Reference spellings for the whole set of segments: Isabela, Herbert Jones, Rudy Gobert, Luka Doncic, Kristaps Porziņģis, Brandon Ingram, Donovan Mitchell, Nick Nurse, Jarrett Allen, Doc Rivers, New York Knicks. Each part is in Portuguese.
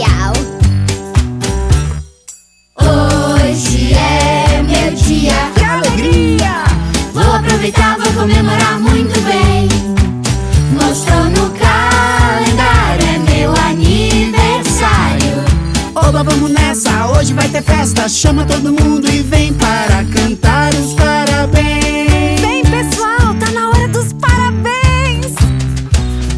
especial. Hoje é meu dia, que alegria! Vou aproveitar, vou comemorar muito bem. Mostrou no calendário, é meu aniversário. Oba, vamos nessa, hoje vai ter festa. Chama todo mundo e vem para cantar os parabéns. Vem pessoal, tá na hora dos parabéns.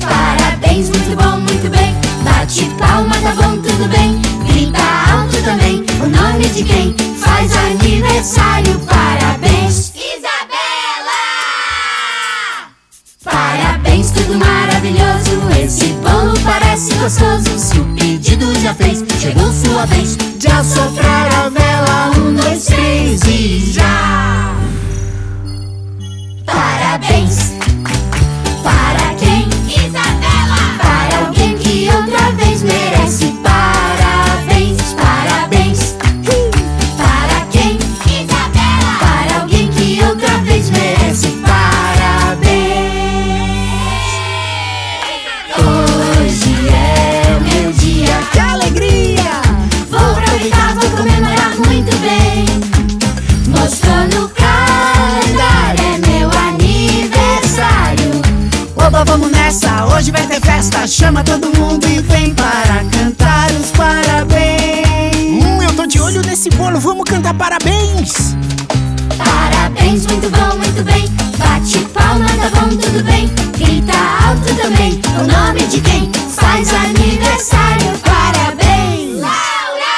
Parabéns, muito bom, muito bem. Bate palma, tá bom, tudo bem. Grita alto também o nome de quem faz aniversário. Parabéns, Isabela! Parabéns, tudo maravilhoso. Esse bolo parece gostoso. Se o pedido já fez, chegou sua vez de assoprar a vela. 1, 2, 3 e já! Parabéns! Para quem? Isabela! Para alguém que outra vez merece parabéns. Parabéns! Para quem? Isabela! Para alguém que outra vez merece parabéns. Hoje é meu dia, que alegria! Vou aproveitar, vou comemorar muito bem. Mostrou no calendário, é meu aniversário. Oba, vamos nessa, hoje vai ter festa. Chama todo mundo e vem para cantar os parabéns. Eu tô de olho nesse bolo, vamos cantar parabéns. Parabéns, muito bom, muito bem. Bate palma, tá bom, tudo bem. Grita alto também o nome de quem faz aniversário. Parabéns, Laura!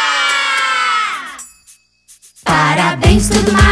Parabéns, tudo mais.